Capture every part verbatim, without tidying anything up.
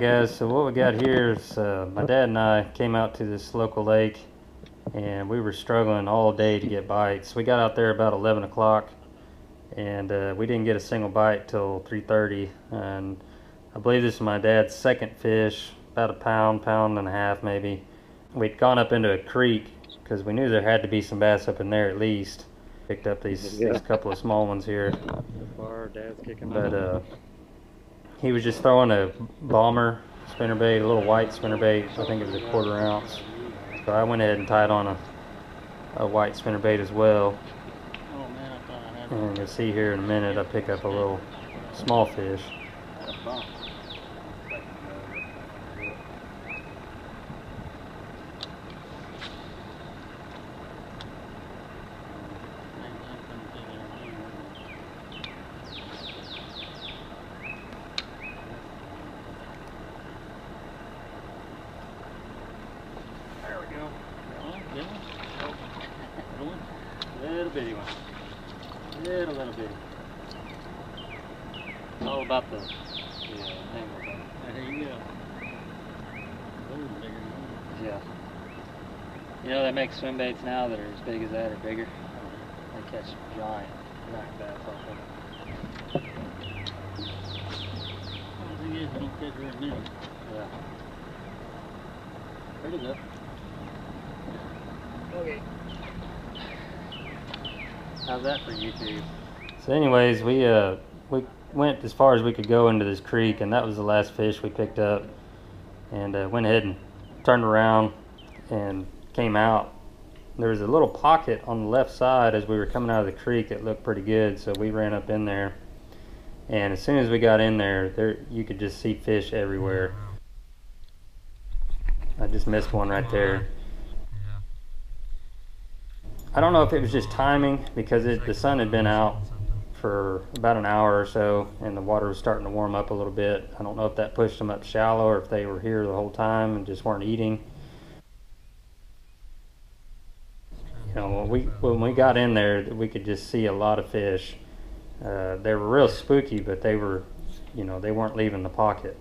Alright guys, so what we got here is uh, my dad and I came out to this local lake and we were struggling all day to get bites. We got out there about eleven o'clock and uh, we didn't get a single bite till three thirty, and I believe this is my dad's second fish, about a pound, pound and a half maybe. We'd gone up into a creek because we knew there had to be some bass up in there at least. Picked up these, yeah. these couple of small ones here. So far, Dad's kicking but, uh, he was just throwing a bomber spinnerbait, a little white spinnerbait. I think it was a quarter ounce. So I went ahead and tied on a, a white spinnerbait as well. Oh, man, I thought I had and you'll see here in a minute I pick up a little small fish. Bitty one. Little, little bitty. It's all about the yeah, angle. There you go. A little bigger than that. Yeah. You know, they make swim baits now that are as big as that or bigger. They catch giant, giant bass off of them. The thing is, they don't catch very many. Yeah. Pretty good. Okay. How's that for YouTube? So anyways, we uh we went as far as we could go into this creek, and that was the last fish we picked up, and uh, went ahead and turned around and came out. There was a little pocket on the left side as we were coming out of the creek that looked pretty good, so we ran up in there, and as soon as we got in there, there you could just see fish everywhere. I just missed one right there. I don't know if it was just timing because it, the sun had been out for about an hour or so and the water was starting to warm up a little bit. I don't know if that pushed them up shallow or if they were here the whole time and just weren't eating. You know, when we, when we got in there, we could just see a lot of fish. Uh, they were real spooky, but they were, you know, they weren't leaving the pocket.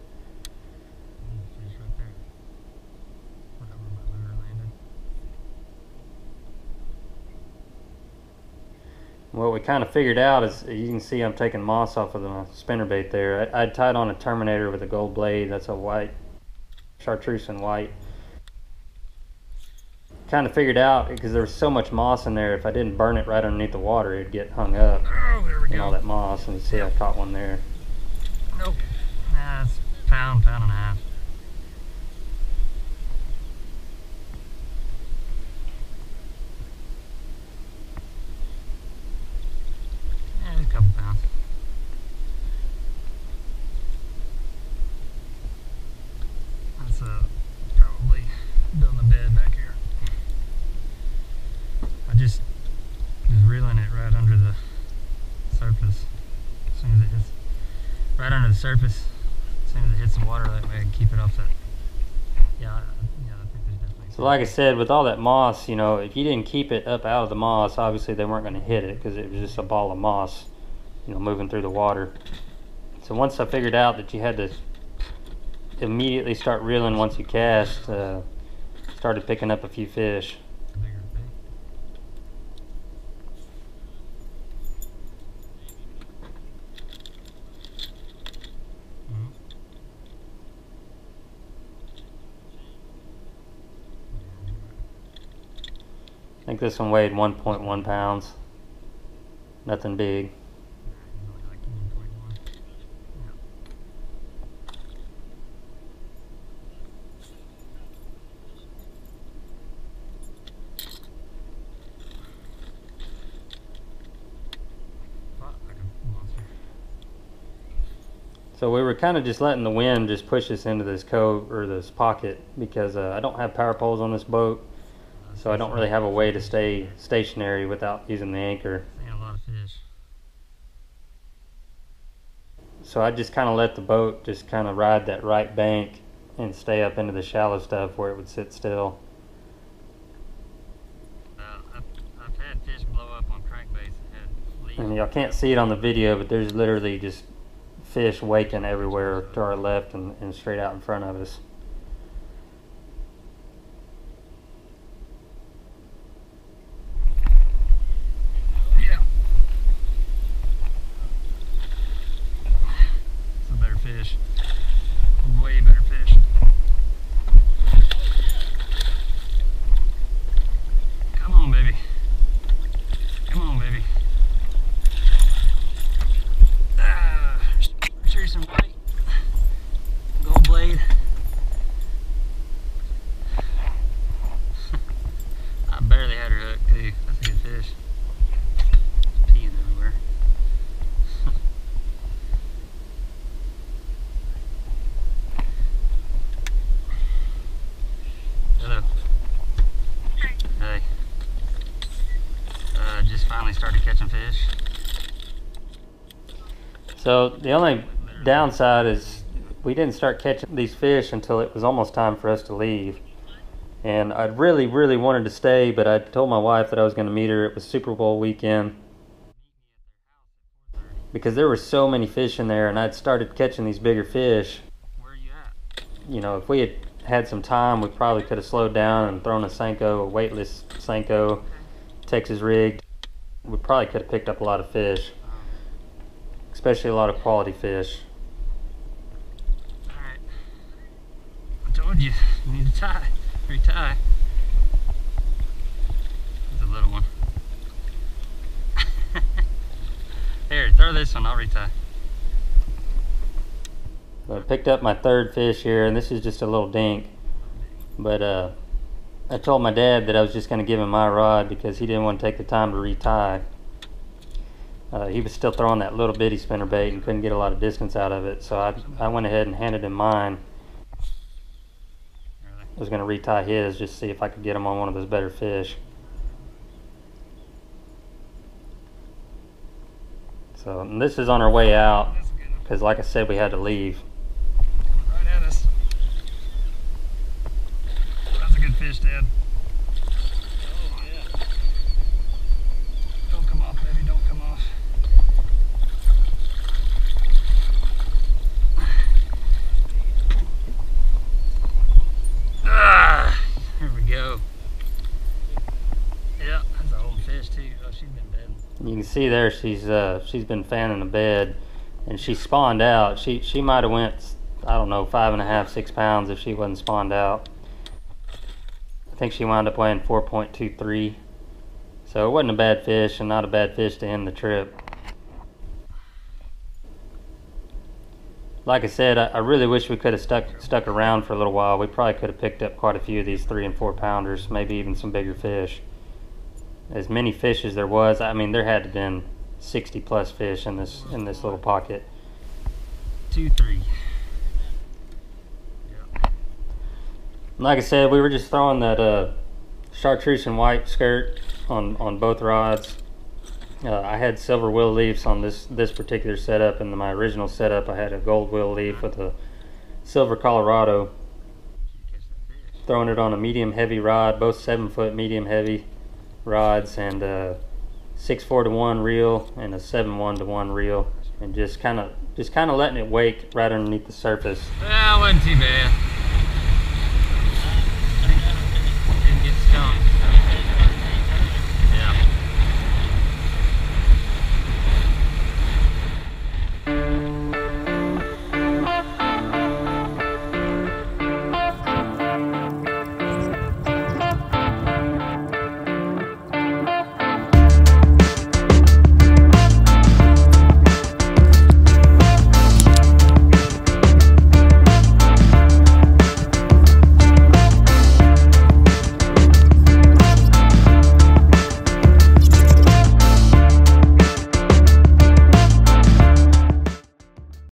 What we kind of figured out is, you can see I'm taking moss off of the spinnerbait there. I, I tied on a Terminator with a gold blade. That's a white, chartreuse and white. Kind of figured out, because there was so much moss in there, if I didn't burn it right underneath the water, it'd get hung up. Oh, there we go. And all that moss, and you see I caught one there. Nope. Nah, it's a pound, pound and a half. Surface as soon as it hits some water, that way I can keep it off that. Yeah, yeah, I think there's definitely. So like I said, with all that moss, you know, if you didn't keep it up out of the moss, obviously they weren't going to hit it because it was just a ball of moss, you know, moving through the water. So once I figured out that you had to immediately start reeling once you cast, uh, started picking up a few fish. I think this one weighed one point one pounds. Nothing big. So we were kind of just letting the wind just push us into this cove or this pocket because uh, I don't have power poles on this boat. So I don't really have a way to stay stationary without using the anchor. A lot of fish. So I just kind of let the boat just kind of ride that right bank and stay up into the shallow stuff where it would sit still. Uh, I've, I've had fish blow up on crankbaits. And y'all can't see it on the video, but there's literally just fish waking everywhere to our left and, and straight out in front of us. Yeah. It's a better fish. Way better fish. Come on, baby. Come on, baby. Ah, here's some white gold blade. I barely had her hooked too. That's a good fish. Peeing everywhere. Hello. Hey. Uh, just finally started catching fish. So the only downside is we didn't start catching these fish until it was almost time for us to leave. And I really, really wanted to stay, but I told my wife that I was going to meet her. It was Super Bowl weekend. Because there were so many fish in there, and I'd started catching these bigger fish. Where are you at? You know, if we had had some time, we probably could have slowed down and thrown a Senko, a weightless Senko, Texas rigged. We probably could have picked up a lot of fish. Especially a lot of quality fish. Alright. I told you, you need to tie. Free tie. It's a little one. Here, throw this one, I'll retie. So I picked up my third fish here, and this is just a little dink. But uh, I told my dad that I was just going to give him my rod because he didn't want to take the time to retie. Uh, he was still throwing that little bitty spinnerbait and couldn't get a lot of distance out of it, so I, I went ahead and handed him mine. I was going to retie his just to see if I could get him on one of those better fish. So, and this is on our way out because, like I said, we had to leave. Right at us. That's a good fish, Dad. You can see there she's uh, she's been fanning the bed, and she spawned out. She she might have went, I don't know, five and a half, six pounds if she wasn't spawned out. I think she wound up weighing four point two three. So it wasn't a bad fish, and not a bad fish to end the trip. Like I said, I, I really wish we could have stuck stuck around for a little while. We probably could have picked up quite a few of these three and four pounders, maybe even some bigger fish. As many fish as there was, I mean, there had to have been sixty plus fish in this in this little pocket. Two, three. Yeah. Like I said, we were just throwing that uh, chartreuse and white skirt on on both rods. Uh, I had silver willow leaves on this this particular setup, and my original setup I had a gold willow leaf with a silver Colorado. Throwing it on a medium heavy rod, both seven foot medium heavy rods, and a six four to one reel and a seven one to one reel, and just kind of just kind of letting it wake right underneath the surface. That wasn't too bad.